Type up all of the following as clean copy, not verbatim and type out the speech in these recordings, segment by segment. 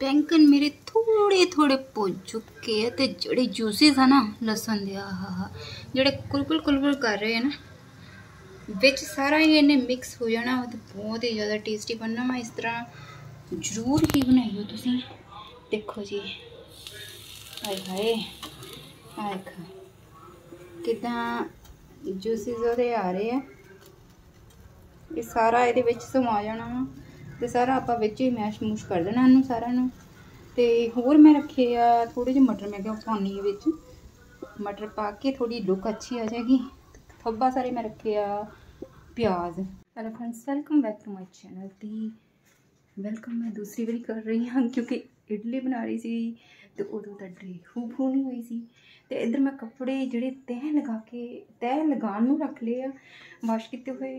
बैंगन मेरे थोड़े थोड़े पोच चुके हैं तो जोड़े जूसेस है ना लसन दे जोड़े कुलकुल कुलकुल कर रहे हैं ना बिच सारा ही इन्हें मिक्स हो जाना तो बहुत ही ज़्यादा टेस्टी बनना। मैं इस तरह जरूर ही बनाइयो तुसी। देखो जी हाय हाय हाय कि जूसेस उहदे आ रहे हैं ये सारा ये समा जाना वा तो सारा आप मैश मूश कर देना इन्हू सारा तो होर मैं रखे आ थोड़े जे मटर मैं पानी मटर पा के थोड़ी लुक अच्छी आ जाएगी। थोबा सारे मैं रखे आ प्याज। Hello friends welcome back to my channel the. Welcome मैं दूसरी बारी कर रही हाँ क्योंकि इडली बना रही सी तो उदों तो ड्रे खूब होनी हुई सी तो इधर मैं कपड़े जोड़े तह लगा रख लिए आ वाश किते हुए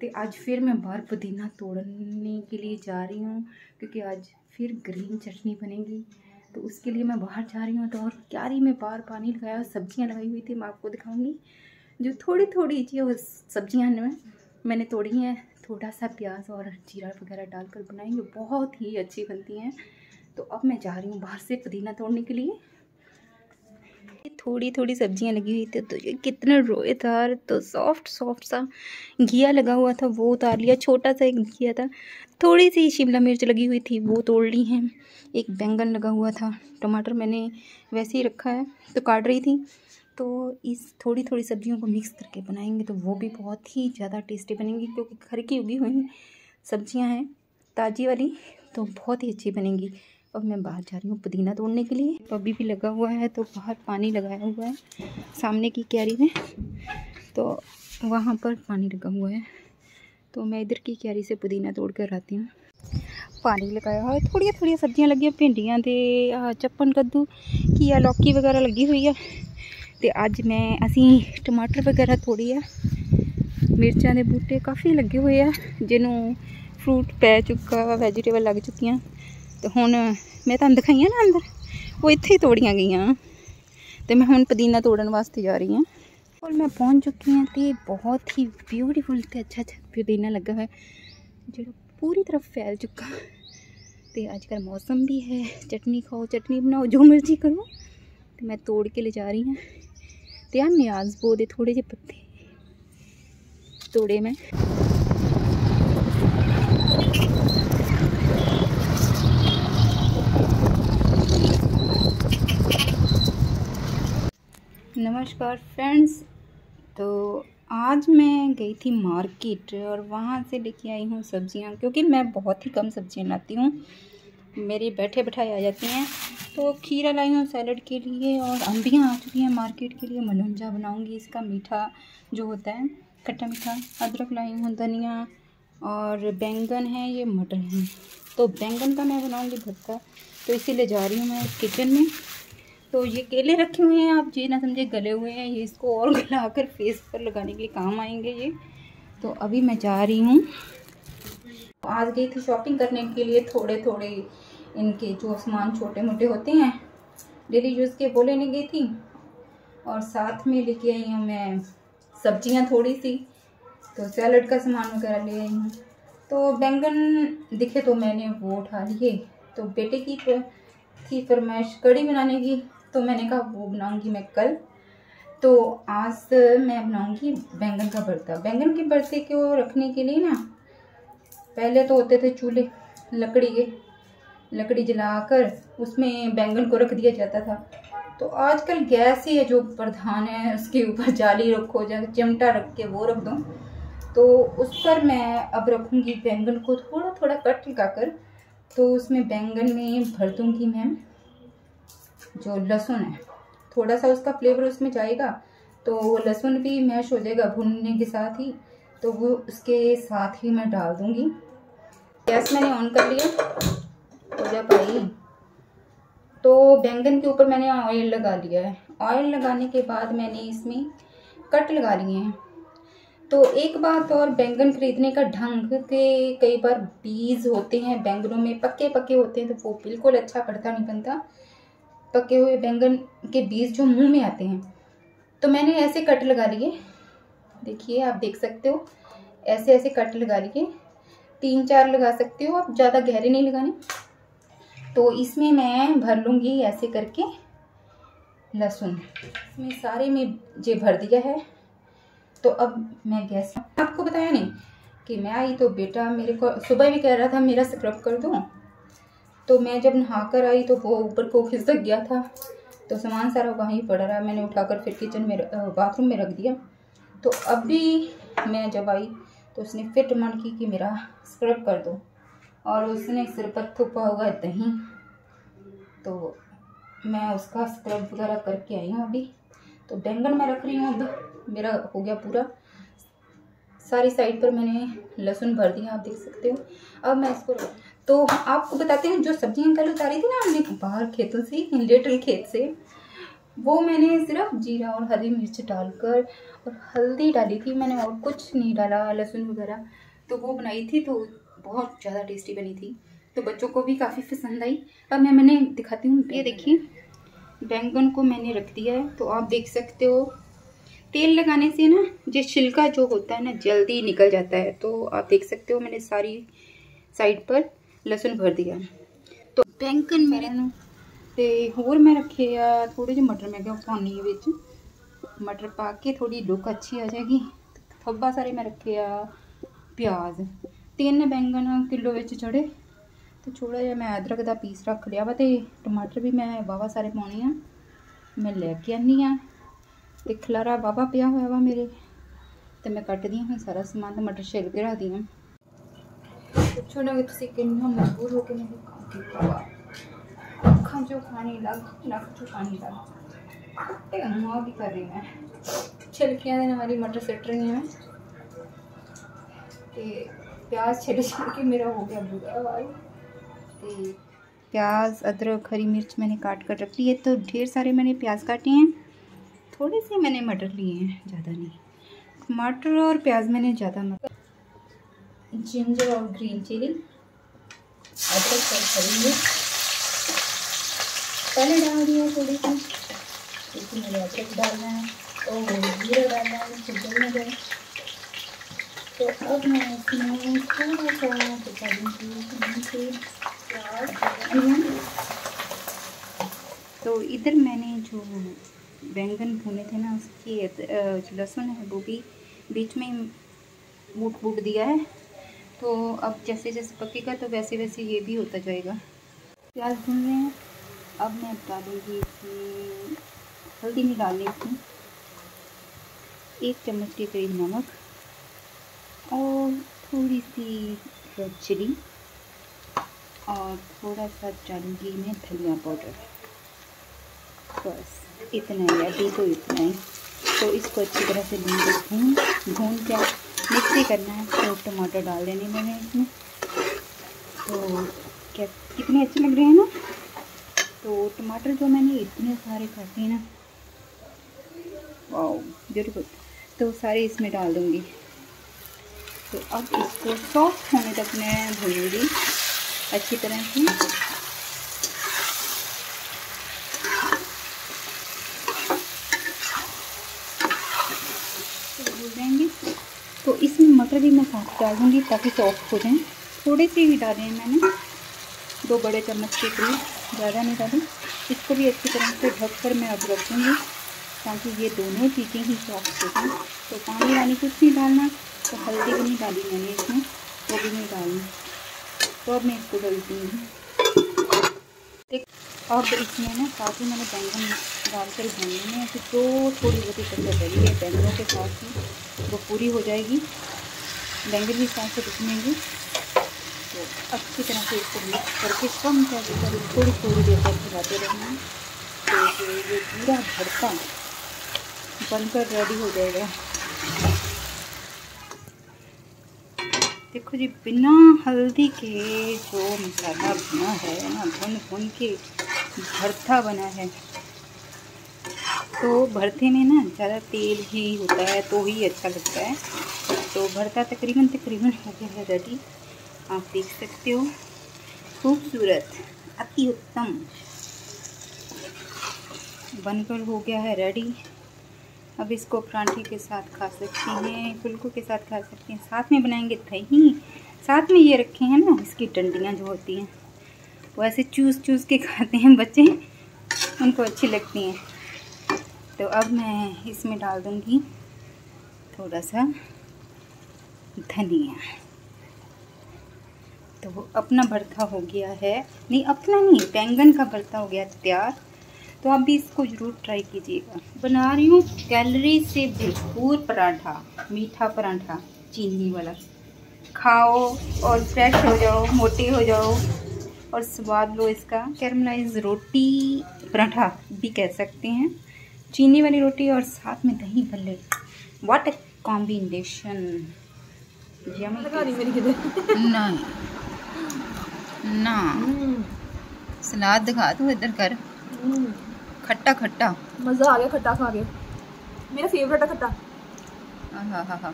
तो आज फिर मैं बाहर पुदीना तोड़ने के लिए जा रही हूँ क्योंकि आज फिर ग्रीन चटनी बनेगी तो उसके लिए मैं बाहर जा रही हूँ। तो और क्यारी में बाहर पानी लगाया और सब्जियाँ लगाई हुई थी मैं आपको दिखाऊंगी जो थोड़ी थोड़ी जी वो सब्जियाँ मैंने तोड़ी हैं। थोड़ा सा प्याज और जीरा वगैरह डालकर बनाएंगे बहुत ही अच्छी बनती हैं। तो अब मैं जा रही हूँ बाहर से पुदीना तोड़ने के लिए। थोड़ी थोड़ी सब्जियां लगी हुई थी तो ये कितना रोएदार तो सॉफ्ट सॉफ्ट सा घिया लगा हुआ था वो उतार लिया। छोटा सा एक घिया था। थोड़ी सी शिमला मिर्च लगी हुई थी वो तोड़ ली है। एक बैंगन लगा हुआ था। टमाटर मैंने वैसे ही रखा है तो काट रही थी। तो इस थोड़ी थोड़ी सब्जियों को मिक्स करके बनाएंगे तो वो भी बहुत ही ज़्यादा टेस्टी बनेंगी क्योंकि घर की उगी हुई सब्जियाँ हैं ताज़ी वाली तो बहुत ही अच्छी बनेंगी। अब मैं बाहर जा रही हूँ पुदीना तोड़ने के लिए। अभी भी लगा हुआ है तो बाहर पानी लगाया हुआ है सामने की क्यारी में तो वहाँ पर पानी लगा हुआ है तो मैं इधर की क्यारी से पुदीना तोड़ कर आती हूँ। पानी लगाया हुआ है। थोड़ी थोड़ी सब्जियाँ लगी भिंडियाँ तो चप्पन कद्दू घिया लौकी वगैरह लगी हुई है तो अज मैं असी टमाटर वगैरह तोड़ी है। मिर्चों के बूटे काफ़ी लगे हुए है जिन्होंने फ्रूट पै चुका वैजीटेबल लग चुकी तो हुण मैं तुहानूं दिखाइयां ना अंदर वो इत्थे ही तोड़ियां गईयां तो मैं हुण पुदीना तोड़न वास्ते जा रही हूँ। और मैं पहुँच चुकी हूँ तो बहुत ही ब्यूटीफुल तो अच्छा अच्छा पुदीना लगा है जो पूरी तरफ फैल चुका तो अजकल मौसम भी है चटनी खाओ चटनी बनाओ जो मर्जी करो तो मैं तोड़ के ले जा रही हूँ। तो यार न्याज बो दे थोड़े जे पत्ते तोड़े मैं। नमस्कार फ्रेंड्स। तो आज मैं गई थी मार्केट और वहाँ से लेके आई हूँ सब्जियाँ क्योंकि मैं बहुत ही कम सब्जियाँ लाती हूँ मेरी बैठे बैठाए आ जाती हैं। तो खीरा लाई हूँ सैलड के लिए और अम्बियाँ आ चुकी हैं मार्केट के लिए। मलुंजा बनाऊँगी इसका मीठा जो होता है खट्टा मीठा। अदरक लाई हूँ धनिया और बैंगन है ये मटर है तो बैंगन का मैं बनाऊँगी भरता तो इसीलिए जा रही हूँ मैं किचन में। तो ये केले रखे हुए हैं आप ये ना समझे गले हुए हैं ये इसको और गला कर फेस पर लगाने के लिए काम आएंगे ये। तो अभी मैं जा रही हूँ। आज गई थी शॉपिंग करने के लिए थोड़े थोड़े इनके जो सामान छोटे मोटे होते हैं डेली यूज़ के वो लेने गई थी और साथ में लेके आई हूँ मैं सब्जियाँ थोड़ी सी तो सैलड का सामान वगैरह ले आई हूँ। तो बैंगन दिखे तो मैंने वो उठा लिए तो बेटे की थी फरमाइश कड़ी बनाने की तो मैंने कहा वो बनाऊंगी मैं कल। तो आज मैं बनाऊंगी बैंगन का भरता। बैंगन के भरते को रखने के लिए ना पहले तो होते थे चूल्हे लकड़ी के लकड़ी जलाकर उसमें बैंगन को रख दिया जाता था। तो आजकल गैस ही है जो प्रधान है उसके ऊपर जाली रखो या चिमटा रख के वो रख दो। तो उस पर मैं अब रखूँगी बैंगन को थोड़ा थोड़ा कट लगाकर तो उसमें बैंगन में भर दूँगी मैं जो लहसुन है थोड़ा सा उसका फ्लेवर उसमें जाएगा तो वो लहसुन भी मैश हो जाएगा भुनने के साथ ही तो वो उसके साथ ही मैं डाल दूँगी। गैस मैंने ऑन कर लिया हो जा पाई। तो बैंगन के ऊपर मैंने ऑयल लगा लिया है। ऑयल लगाने के बाद मैंने इसमें कट लगा लिए हैं। तो एक बात और बैंगन खरीदने का ढंग के कई बार बीज होते हैं बैंगनों में पक्के पक्के होते हैं तो वो बिल्कुल अच्छा भरता नहीं बनता। पके हुए बैंगन के बीज जो मुंह में आते हैं तो मैंने ऐसे कट लगा लिए देखिए आप देख सकते हो ऐसे ऐसे कट लगा लिए 3-4 लगा सकते हो आप ज़्यादा गहरे नहीं लगाने। तो इसमें मैं भर लूँगी ऐसे करके लहसुन, इसमें सारे में जे भर दिया है। तो अब मैं गैस, आपको बताया नहीं कि मैं आई तो बेटा मेरे को सुबह भी कह रहा था मेरा स्क्रब कर दूँ, तो मैं जब नहाकर आई तो वो ऊपर को खिसक गया था, तो सामान सारा वहीं पड़ा रहा। मैंने उठाकर फिर किचन में बाथरूम में रख दिया। तो अभी मैं जब आई तो उसने फिर डिमांड की कि मेरा स्क्रब कर दो, और उसने सिर पर थूका हुआ दही, तो मैं उसका स्क्रब वगैरह करके आई हूँ। अभी तो बैंगन मैं रख रही हूँ। अब मेरा हो गया पूरा, सारी साइड पर मैंने लहसुन भर दिया, आप देख सकते हो। अब मैं इसको, तो आपको बताती हूँ जो सब्जियाँ कल उतारी थी ना हमने बाहर खेतों से, लिटिल खेत से, वो मैंने सिर्फ जीरा और हरी मिर्च डालकर और हल्दी डाली थी मैंने, और कुछ नहीं डाला लहसुन वगैरह। तो वो बनाई थी, तो बहुत ज़्यादा टेस्टी बनी थी, तो बच्चों को भी काफ़ी पसंद आई। अब मैंने दिखाती हूँ, ये देखिए बैंगन को मैंने रख दिया है, तो आप देख सकते हो तेल लगाने से ना जो छिलका जो होता है ना जल्दी निकल जाता है। तो आप देख सकते हो मैंने सारी साइड पर लहसुन भर दिया। तो बैंगन मेरे ते होर मैं रखे आ, थोड़े जे मटर मैं क्या पानी बिच, मटर पा के थोड़ी लुक अच्छी आ जाएगी। थब्बा सारे मैं रखे आ, प्याज 3 बैंगन किलो बिच चढ़े, तो थोड़ा जहा मैं अदरक का पीस रख लिया वा, तो टमाटर भी मैं वाहवा सारे पाने आ। मैं लैके आनी हाँ, तो खलारा वाहवा पिया हुआ वा मेरे, तो मैं कट दी हूँ सारा समान, तो मटर छिल के रख दी हूँ। पुछो ना कि कि मजबूर हो के मैं अखा चो खाने लग, नख चो खाने लग, मुँह भी कर रही मैं छिलकिया दिन हमारी मटर सट रही हैं। प्याज छिल छिल के मेरा हो गया बुरा वाल। प्याज अदरक हरी मिर्च मैंने काट कर रख ली है। तो ढेर सारे मैंने प्याज काटे हैं, थोड़े से मैंने मटर लिए हैं, ज़्यादा नहीं। टमाटर और प्याज मैंने ज़्यादा मटर, जिंजर और ग्रीन चिली, अदरक और हरी मिर्च पहले डाल दिया थोड़ी सी, क्योंकि मुझे अदरक डालना है और जीरा डालना है सिजन में जाए। तो अब मैं इसमें थोड़ा सा चुका दूँगी प्याज। तो इधर मैंने जो बैंगन भुने थे ना उसकी जो लहसुन है वो भी बीच में बूट दिया है। तो अब जैसे जैसे पकेगा तो वैसे वैसे ये भी होता जाएगा। प्याज भून रहे हैं, अब मैं डालूँगी इसमें हल्दी, नहीं डालनी इसमें 1 चम्मच के करीब नमक, और थोड़ी सी रेड चिली, और थोड़ा सा डालूँगी मैं धनिया पाउडर। बस इतना ही, अभी तो इतना ही। तो इसको अच्छी तरह से भून क्या मिक्सी करना है। तो टमाटर डाल देने मैंने इसमें, तो क्या कितने अच्छे लग रहे हैं ना। तो टमाटर जो मैंने इतने सारे काटे हैं ना, वाओ ब्यूटीफुल। तो सारे इसमें डाल दूँगी। तो अब इसको सॉफ्ट होने तक मैं भूनूंगी अच्छी तरह से। तो भून जाएंगे, तो इसमें मटर भी मैं साथ डाल दूँगी ताकि सॉफ्ट हो जाए। थोड़े से ही डाले हैं मैंने, 2 बड़े चम्मच के करीब, ज़्यादा नहीं डाली। इसको भी अच्छी तरह से ढककर मैं अब रखूँगी ताकि ये दोनों चीज़ें ही सॉफ्ट हो जाएँ। तो पानी वानी कुछ नहीं डालना, तो हल्दी भी नहीं डाली मैंने इसमें, वो भी नहीं डालनी। तो अब मैं इसको डाल दूँगी। अब इसमें ना साथ ही मैंने बैंगन डालकर भूनने हैं, तो थोड़ी बहुत पकड़ जाएगी बैंगनों के साथ ही, वो पूरी हो जाएगी। बैंगन भी साथ से भूनेंगे, तो अच्छी तरह से इसको मिक्स करके कम टेंपरेचर पर थोड़ी थोड़ी देर तक चलाते रहना। तो ये पूरा भरता बनकर रेडी हो जाएगा। देखो जी, बिना हल्दी के जो मसाला बना है ना, भुन के भरता बना है। तो भरते में ना ज़्यादा तेल ही होता है तो ही अच्छा लगता है। तो भरता तकरीबन हो गया है रेडी, आप देख सकते हो। खूबसूरत, अति उत्तम बनकर हो गया है रेडी। अब इसको परांठे के साथ खा सकते हैं, फुलकों के साथ खा सकते हैं। साथ में बनाएंगे दही, साथ में ये रखे हैं ना इसकी डंडियाँ जो होती हैं, वो ऐसे चूस के खाते हैं बच्चे, उनको अच्छी लगती हैं। तो अब मैं इसमें डाल दूँगी थोड़ा सा धनिया। तो वो अपना भरता हो गया है, नहीं अपना नहीं, बैंगन का भरता हो गया तैयार। तो आप भी इसको ज़रूर ट्राई कीजिएगा। बना रही हूँ कैलोरी से भरपूर पराठा, मीठा पराठा, चीनी वाला। खाओ और फ्रेश हो जाओ, मोटे हो जाओ और स्वाद लो इसका। कैरमलाइज रोटी पराठा भी कह सकते हैं, चीनी वाली रोटी और साथ में दही भल्ले। What a combination. नहीं ना, सलाद दिखा दो इधर कर। खट्टा खट्टा मज़ा आ गया, खट्टा खा के मेरा फेवरेट है खट्टा। हाँ,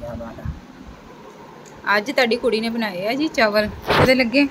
क्या बात है। आज ताड़ी कुड़ी ने बनाए है जी चावल, कितने लगे।